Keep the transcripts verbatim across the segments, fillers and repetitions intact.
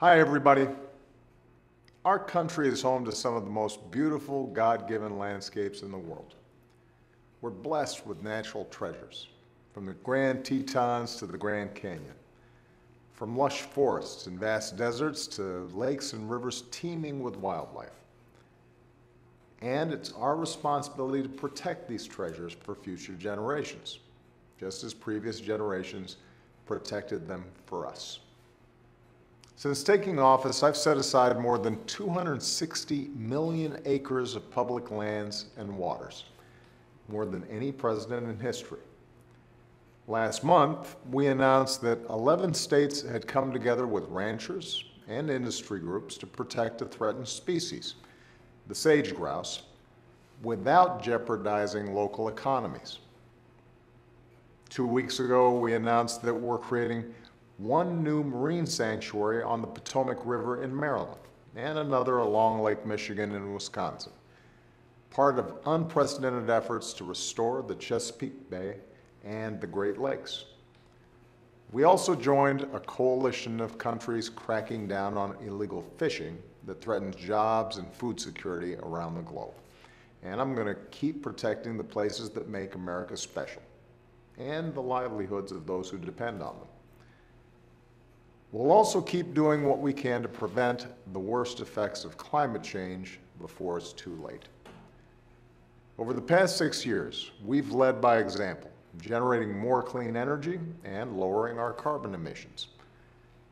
Hi everybody. Our country is home to some of the most beautiful God-given landscapes in the world. We're blessed with natural treasures, from the Grand Tetons to the Grand Canyon, from lush forests and vast deserts to lakes and rivers teeming with wildlife. And it's our responsibility to protect these treasures for future generations, just as previous generations protected them for us. Since taking office, I've set aside more than two hundred sixty million acres of public lands and waters, more than any president in history. Last month, we announced that eleven states had come together with ranchers and industry groups to protect a threatened species, the sage grouse, without jeopardizing local economies. Two weeks ago, we announced that we're creating one new marine sanctuary on the Potomac River in Maryland, and another along Lake Michigan in Wisconsin, part of unprecedented efforts to restore the Chesapeake Bay and the Great Lakes. We also joined a coalition of countries cracking down on illegal fishing that threatens jobs and food security around the globe. And I'm going to keep protecting the places that make America special and the livelihoods of those who depend on them. We'll also keep doing what we can to prevent the worst effects of climate change before it's too late. Over the past six years, we've led by example, generating more clean energy and lowering our carbon emissions.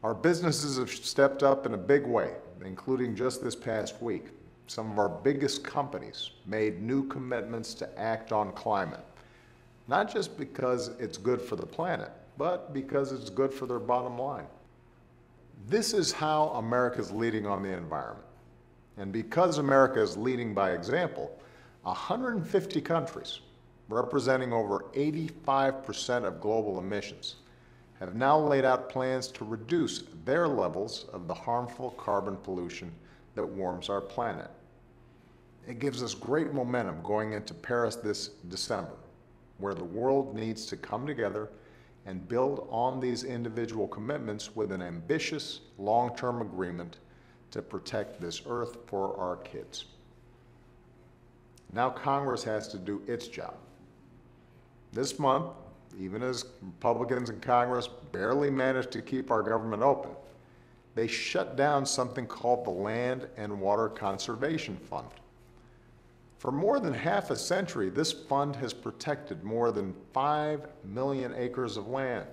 Our businesses have stepped up in a big way, including just this past week. Some of our biggest companies made new commitments to act on climate, not just because it's good for the planet, but because it's good for their bottom line. This is how America is leading on the environment. And because America is leading by example, one hundred fifty countries, representing over eighty-five percent of global emissions, have now laid out plans to reduce their levels of the harmful carbon pollution that warms our planet. It gives us great momentum going into Paris this December, where the world needs to come together and build on these individual commitments with an ambitious long-term agreement to protect this earth for our kids. Now Congress has to do its job. This month, even as Republicans in Congress barely managed to keep our government open, they shut down something called the Land and Water Conservation Fund. For more than half a century, this fund has protected more than five million acres of land,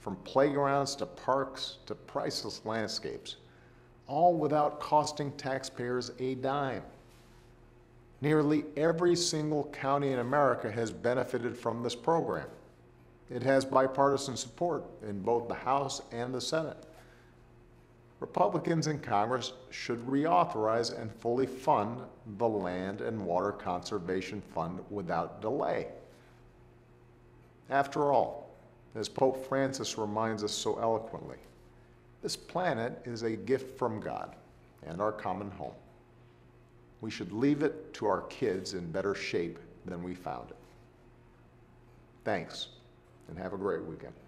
from playgrounds to parks to priceless landscapes, all without costing taxpayers a dime. Nearly every single county in America has benefited from this program. It has bipartisan support in both the House and the Senate. Republicans in Congress should reauthorize and fully fund the Land and Water Conservation Fund without delay. After all, as Pope Francis reminds us so eloquently, this planet is a gift from God and our common home. We should leave it to our kids in better shape than we found it. Thanks, and have a great weekend.